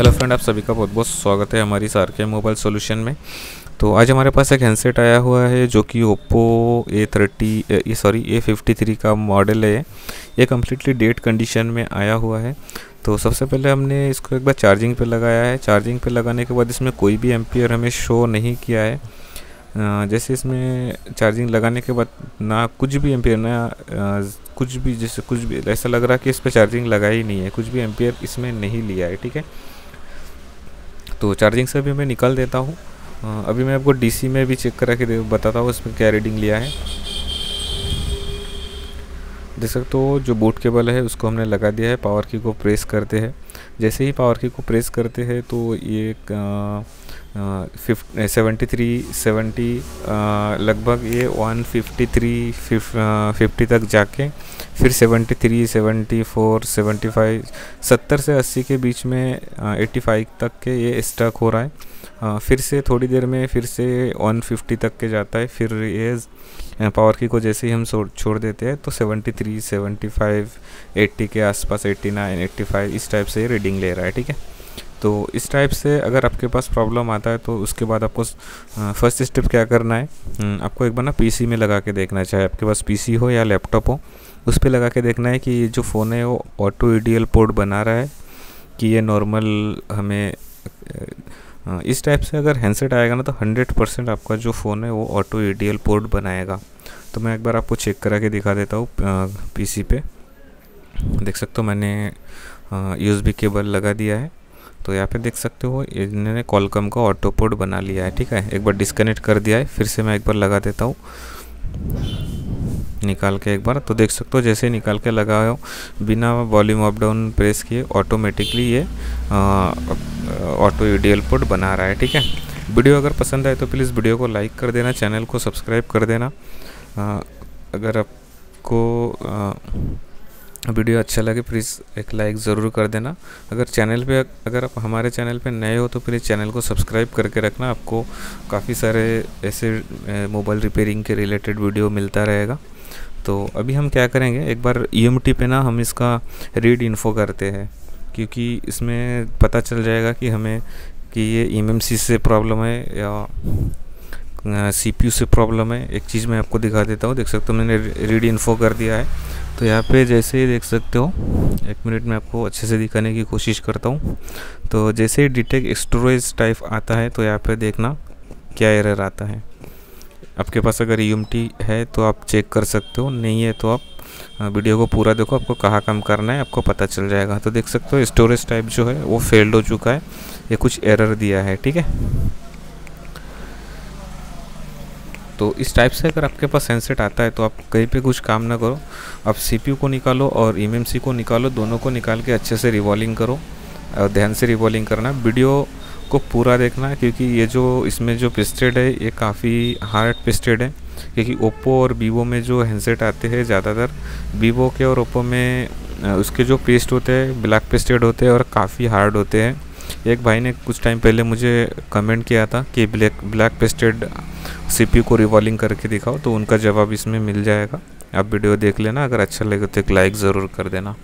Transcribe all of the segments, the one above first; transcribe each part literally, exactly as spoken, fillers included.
Hello friend, आप सभी का बहुत बहुत स्वागत है हमारी आर.के मोबाइल सॉल्यूशन में। तो आज हमारे पास एक हैंडसेट आया हुआ है जो कि Oppo A thirty sorry A fifty three का मॉडल है। ये कम्प्लीटली डेड कंडीशन में आया हुआ है। तो सबसे पहले हमने इसको एक बार चार्जिंग पे लगाया है। चार्जिंग पे लगाने के बाद इसमें कोई भी एम्पियर हमें शो नहीं किया है। जैसे इसमें चार्जिंग लगाने के बाद ना कुछ भी एम्पियर ना कुछ भी जैसे कुछ भी ऐसा लग रहा है कि इस पर चार्जिंग लगा ही नहीं है, कुछ भी एम्पियर इसमें नहीं लिया है। ठीक है, तो चार्जिंग से भी मैं निकाल देता हूँ। अभी मैं आपको डीसी में भी चेक करा के बताता हूँ इसमें क्या रीडिंग लिया है। देख सकते हो जो बूट केबल है उसको हमने लगा दिया है। पावर की को प्रेस करते हैं, जैसे ही पावर की को प्रेस करते हैं तो ये फिफ्टी सेवेंटी थ्री सेवेंटी लगभग ये वन फिफ्टी थ्री फिफ्टी तक जाके फिर seventy three seventy four seventy five सत्तर से अस्सी के बीच में एट्टी फाइव तक के ये स्टक हो रहा है। आ, फिर से थोड़ी देर में फिर से वन फिफ्टी तक के जाता है। फिर ये पावर की को जैसे ही हम छोड़ देते हैं तो seventy three seventy five eighty के आसपास एट्टी नाइन एट्टी फाइव इस टाइप से रीडिंग ले रहा है। ठीक है, तो इस टाइप से अगर आपके पास प्रॉब्लम आता है तो उसके बाद आपको फर्स्ट स्टेप क्या करना है, आपको एक बार ना पीसी में लगा के देखना चाहिए। आपके पास पीसी हो या लैपटॉप हो उस पर लगा के देखना है कि ये जो फ़ोन है वो ऑटो ईडीएल पोर्ट बना रहा है कि ये नॉर्मल हमें इस टाइप से अगर हैंडसेट आएगा ना तो हंड्रेड परसेंट आपका जो फ़ोन है वो ऑटो ईडीएल पोर्ट बनाएगा। तो मैं एक बार आपको चेक करा के दिखा देता हूँ। पीसी पे देख सकते हो मैंने यूएसबी केबल लगा दिया है, तो यहाँ पे देख सकते हो इन्होंने कॉलकॉम का ऑटो पोर्ट बना लिया है। ठीक है, एक बार डिस्कनेक्ट कर दिया है, फिर से मैं एक बार लगा देता हूँ निकाल के एक बार। तो देख सकते हो जैसे निकाल के लगाओ बिना वॉल्यूम अप डाउन प्रेस किए ऑटोमेटिकली ये ऑटो ईडीएल पोर्ट बना रहा है। ठीक है, वीडियो अगर पसंद आए तो प्लीज़ वीडियो को लाइक कर देना, चैनल को सब्सक्राइब कर देना। आ, अगर आपको आ, वीडियो अच्छा लगे प्लीज़ एक लाइक ज़रूर कर देना। अगर चैनल पे अगर आप हमारे चैनल पे नए हो तो प्लीज़ चैनल को सब्सक्राइब करके रखना। आपको काफ़ी सारे ऐसे मोबाइल रिपेयरिंग के रिलेटेड वीडियो मिलता रहेगा। तो अभी हम क्या करेंगे, एक बार यूएमटी पे ना हम इसका रीड इन्फो करते हैं, क्योंकि इसमें पता चल जाएगा कि हमें कि ये ईएमएमसी से प्रॉब्लम है या सीपीयू से प्रॉब्लम है। एक चीज़ मैं आपको दिखा देता हूँ। देख सकते हो मैंने रीड इन्फो कर दिया है। तो यहाँ पे जैसे ही देख सकते हो, एक मिनट में आपको अच्छे से दिखाने की कोशिश करता हूँ। तो जैसे ही डिटेक्ट स्टोरेज टाइप आता है तो यहाँ पे देखना क्या एरर आता है। आपके पास अगर यूएमटी है तो आप चेक कर सकते हो, नहीं है तो आप वीडियो को पूरा देखो, आपको कहाँ काम करना है आपको पता चल जाएगा। तो देख सकते हो स्टोरेज टाइप जो है वो फेल्ड हो चुका है, ये कुछ एरर दिया है। ठीक है, तो इस टाइप से अगर आपके पास हैंडसेट आता है तो आप कहीं पे कुछ काम ना करो, आप सीपीयू को निकालो और ईएमएमसी को निकालो, दोनों को निकाल के अच्छे से रिवॉल्विंग करो और ध्यान से रिवॉल्विंग करना। वीडियो को पूरा देखना, क्योंकि ये जो इसमें जो पेस्टेड है ये काफ़ी हार्ड पेस्टेड है, क्योंकि ओप्पो और वीवो में जो हैंडसेट आते हैं ज़्यादातर वीवो के और ओप्पो में उसके जो पेस्ट होते हैं ब्लैक पेस्टेड होते हैं और काफ़ी हार्ड होते हैं। एक भाई ने कुछ टाइम पहले मुझे कमेंट किया था कि ब्लैक ब्लैक पेस्टेड सीपीयू को रिवॉल्विंग करके दिखाओ, तो उनका जवाब इसमें मिल जाएगा। आप वीडियो देख लेना, अगर अच्छा लगे तो एक लाइक ज़रूर कर देना।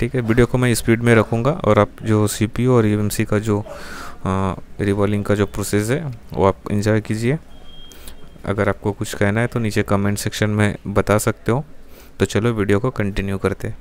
ठीक है, वीडियो को मैं स्पीड में रखूँगा और आप जो सीपीयू और ईएमएमसी का जो रिवॉल्विंग का जो प्रोसेस है वो आप एंजॉय कीजिए। अगर आपको कुछ कहना है तो नीचे कमेंट सेक्शन में बता सकते हो। तो चलो वीडियो को कंटिन्यू करते हैं।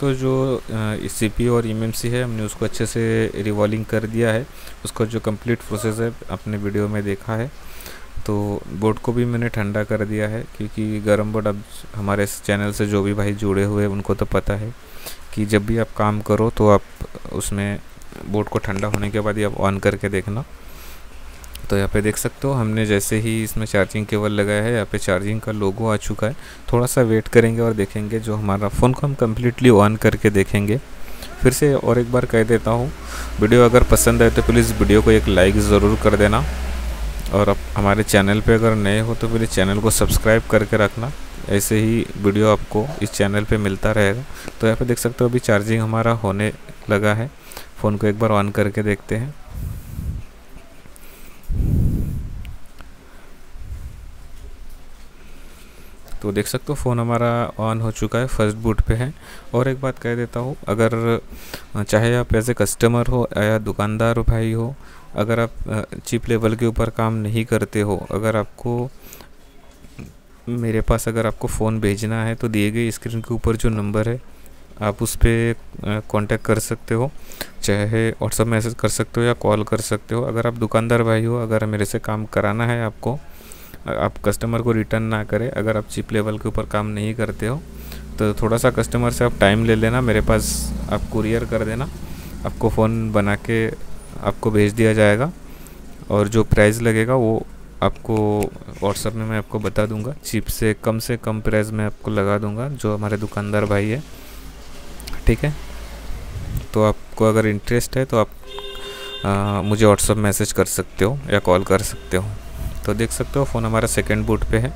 तो जो सीपीयू और ईएमएमसी है हमने उसको अच्छे से रिवॉल्विंग कर दिया है, उसका जो कंप्लीट प्रोसेस है आपने वीडियो में देखा है। तो बोर्ड को भी मैंने ठंडा कर दिया है क्योंकि गर्म बोर्ड अब हमारे इस चैनल से जो भी भाई जुड़े हुए उनको तो पता है कि जब भी आप काम करो तो आप उसमें बोर्ड को ठंडा होने के बाद ही आप ऑन करके देखना। तो यहाँ पे देख सकते हो हमने जैसे ही इसमें चार्जिंग केबल लगाया है यहाँ पे चार्जिंग का लोगो आ चुका है। थोड़ा सा वेट करेंगे और देखेंगे, जो हमारा फ़ोन को हम कम्प्लीटली ऑन करके देखेंगे। फिर से और एक बार कह देता हूँ, वीडियो अगर पसंद आए तो प्लीज़ वीडियो को एक लाइक ज़रूर कर देना, और आप हमारे चैनल पे अगर नए हो तो प्लीज़ चैनल को सब्सक्राइब करके रखना, ऐसे ही वीडियो आपको इस चैनल पे मिलता रहेगा। तो यहाँ पे देख सकते हो अभी चार्जिंग हमारा होने लगा है, फ़ोन को एक बार ऑन करके देखते हैं। तो देख सकते हो फ़ोन हमारा ऑन हो चुका है, फर्स्ट बूट पे है। और एक बात कह देता हूँ, अगर चाहे आप एज ए कस्टमर हो या दुकानदार भाई हो, अगर आप चिप लेवल के ऊपर काम नहीं करते हो, अगर आपको मेरे पास अगर आपको फ़ोन भेजना है तो दिए गए स्क्रीन के ऊपर जो नंबर है आप उस पर कॉन्टैक्ट कर सकते हो, चाहे व्हाट्सएप मैसेज कर सकते हो या कॉल कर सकते हो। अगर आप दुकानदार भाई हो, अगर मेरे से काम कराना है आपको, आप कस्टमर को रिटर्न ना करें। अगर आप चिप लेवल के ऊपर काम नहीं करते हो तो थोड़ा सा कस्टमर से आप टाइम ले लेना, मेरे पास आप कुरियर कर देना, आपको फ़ोन बना के आपको भेज दिया जाएगा। और जो प्राइस लगेगा वो आपको व्हाट्सएप में मैं आपको बता दूंगा, चिप से कम से कम प्राइस मैं आपको लगा दूंगा जो हमारे दुकानदार भाई है, ठीक है। तो आपको अगर इंटरेस्ट है तो आप आ, मुझे व्हाट्सएप मैसेज कर सकते हो या कॉल कर सकते हो। तो देख सकते हो फ़ोन हमारा सेकंड बूट पे है।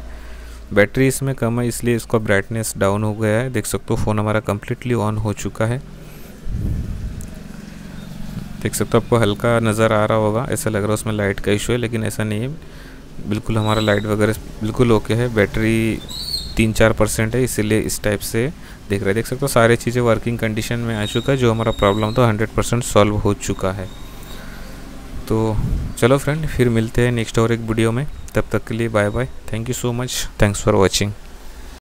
बैटरी इसमें कम है इसलिए इसका ब्राइटनेस डाउन हो गया है। देख सकते हो फ़ोन हमारा कम्प्लीटली ऑन हो चुका है। देख सकते हो आपको हल्का नज़र आ रहा होगा, ऐसा लग रहा है उसमें लाइट का इशू है, लेकिन ऐसा नहीं है, बिल्कुल हमारा लाइट वगैरह बिल्कुल ओके है। बैटरी तीन चार परसेंट है इसीलिए इस टाइप से देख रहे हैं। देख सकते हो सारी चीज़ें वर्किंग कंडीशन में आ चुका है, जो हमारा प्रॉब्लम था हंड्रेड परसेंट सॉल्व हो चुका है। तो चलो फ्रेंड, फिर मिलते हैं नेक्स्ट और एक वीडियो में, तब तक के लिए bye bye, thank you so much, thanks for watching.